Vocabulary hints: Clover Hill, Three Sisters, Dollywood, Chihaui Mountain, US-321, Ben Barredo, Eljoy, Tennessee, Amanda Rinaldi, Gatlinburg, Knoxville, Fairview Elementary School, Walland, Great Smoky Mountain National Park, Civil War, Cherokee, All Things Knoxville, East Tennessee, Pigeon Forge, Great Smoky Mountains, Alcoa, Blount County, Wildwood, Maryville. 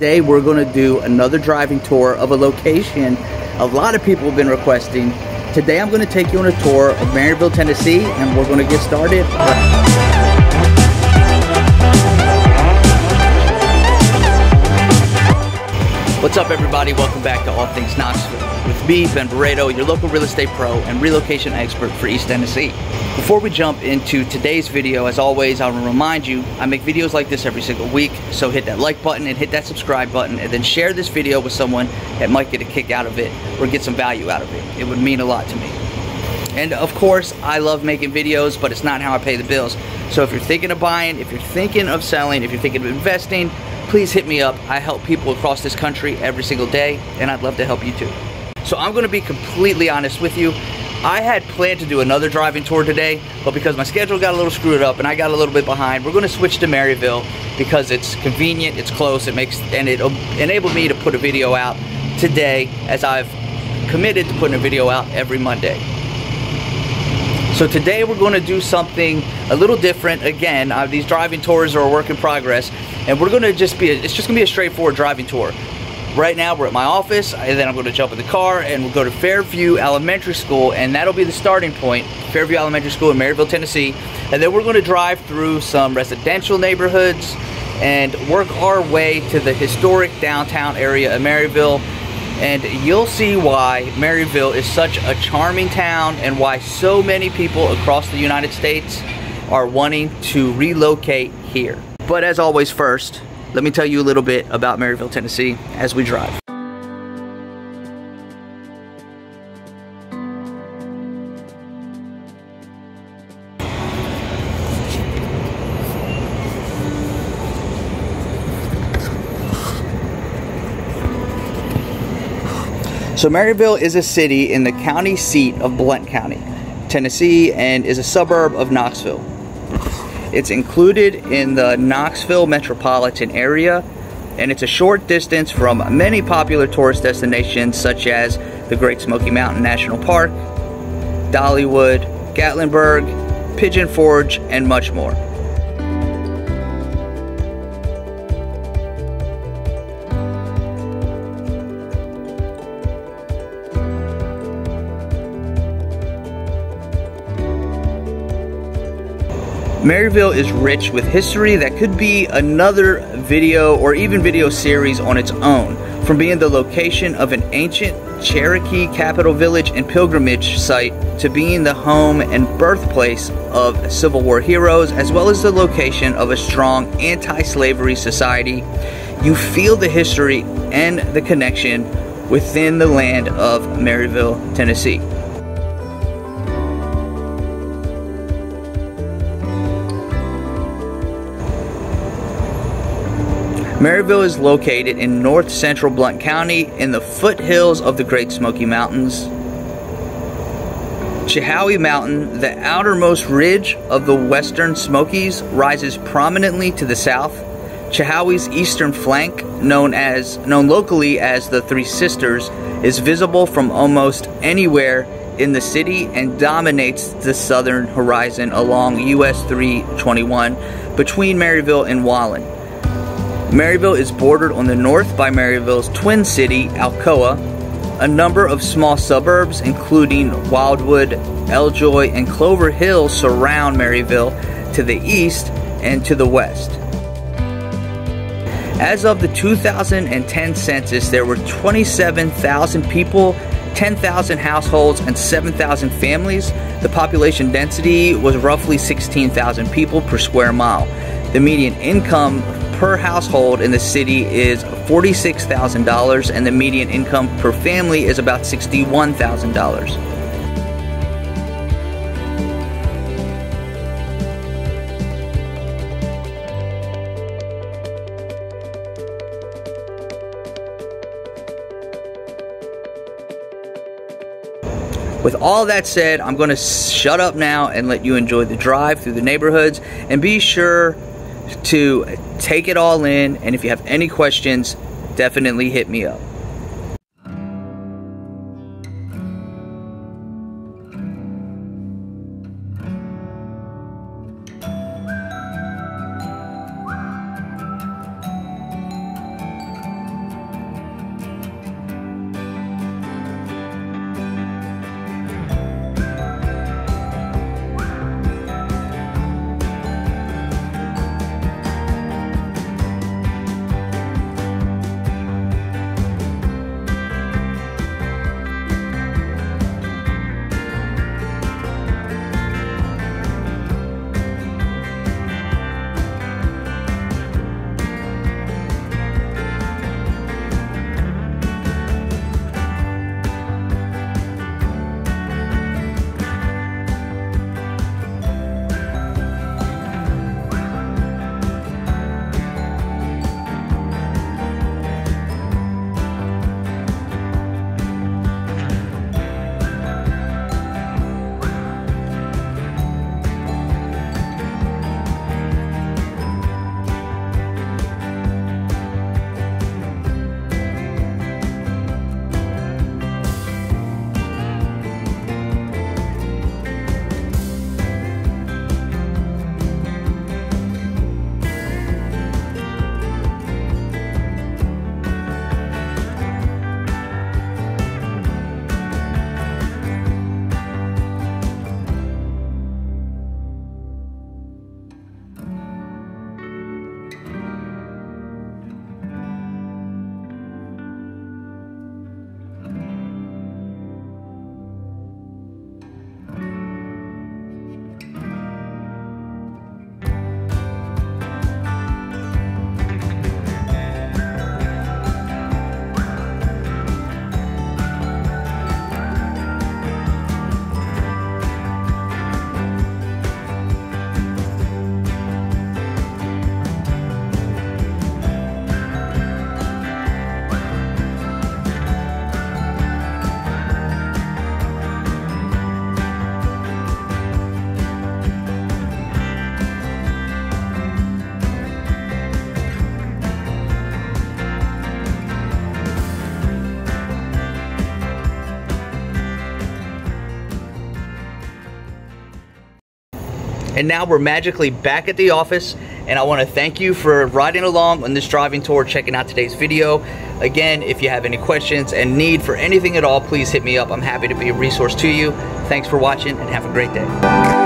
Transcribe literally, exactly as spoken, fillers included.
Today we're going to do another driving tour of a location a lot of people have been requesting. Today I'm going to take you on a tour of Maryville, Tennessee, and we're going to get started. What's up everybody, welcome back to All Things Knoxville. With me, Ben Barredo, your local real estate pro and relocation expert for East Tennessee. Before we jump into today's video, as always, I want to remind you, I make videos like this every single week, so hit that like button and hit that subscribe button, and then share this video with someone that might get a kick out of it or get some value out of it. It would mean a lot to me. And of course, I love making videos, but it's not how I pay the bills. So if you're thinking of buying, if you're thinking of selling, if you're thinking of investing, please hit me up. I help people across this country every single day, and I'd love to help you too. So I'm going to be completely honest with you. I had planned to do another driving tour today, but because my schedule got a little screwed up and I got a little bit behind, we're going to switch to Maryville because it's convenient, it's close, it makes, and it enabled me to put a video out today, as I've committed to putting a video out every Monday. So today we're going to do something a little different. Again, uh, these driving tours are a work in progress, and we're going to just be a, it's just going to be a straightforward driving tour. Right now we're at my office, and then I'm going to jump in the car and we'll go to Fairview Elementary School, and that'll be the starting point. Fairview Elementary School in Maryville, Tennessee. And then we're going to drive through some residential neighborhoods and work our way to the historic downtown area of Maryville. And you'll see why Maryville is such a charming town and why so many people across the United States are wanting to relocate here. But as always, first, let me tell you a little bit about Maryville, Tennessee as we drive. So Maryville is a city in the county seat of Blount County, Tennessee, and is a suburb of Knoxville. It's included in the Knoxville metropolitan area, and it's a short distance from many popular tourist destinations such as the Great Smoky Mountain National Park, Dollywood, Gatlinburg, Pigeon Forge, and much more. Maryville is rich with history that could be another video or even video series on its own, from being the location of an ancient Cherokee capital village and pilgrimage site to being the home and birthplace of Civil War heroes, as well as the location of a strong anti-slavery society. You feel the history and the connection within the land of Maryville, Tennessee. Maryville is located in north central Blount County in the foothills of the Great Smoky Mountains. Chihaui Mountain, the outermost ridge of the western Smokies, rises prominently to the south. Chihaui's eastern flank, known as known locally as the Three Sisters, is visible from almost anywhere in the city and dominates the southern horizon along U S three twenty-one between Maryville and Walland. Maryville is bordered on the north by Maryville's twin city, Alcoa, a number of small suburbs including Wildwood, Eljoy, and Clover Hill surround Maryville to the east and to the west. As of the two thousand ten census, there were twenty-seven thousand people, ten thousand households, and seven thousand families. The population density was roughly sixteen thousand people per square mile. The median income per household in the city is forty-six thousand dollars, and the median income per family is about sixty-one thousand dollars. With all that said, I'm going to shut up now and let you enjoy the drive through the neighborhoods, and be sure to take it all in, and if you have any questions, definitely hit me up. And now we're magically back at the office, and I want to thank you for riding along on this driving tour, checking out today's video. Again, if you have any questions and need for anything at all, please hit me up. I'm happy to be a resource to you. Thanks for watching, and have a great day.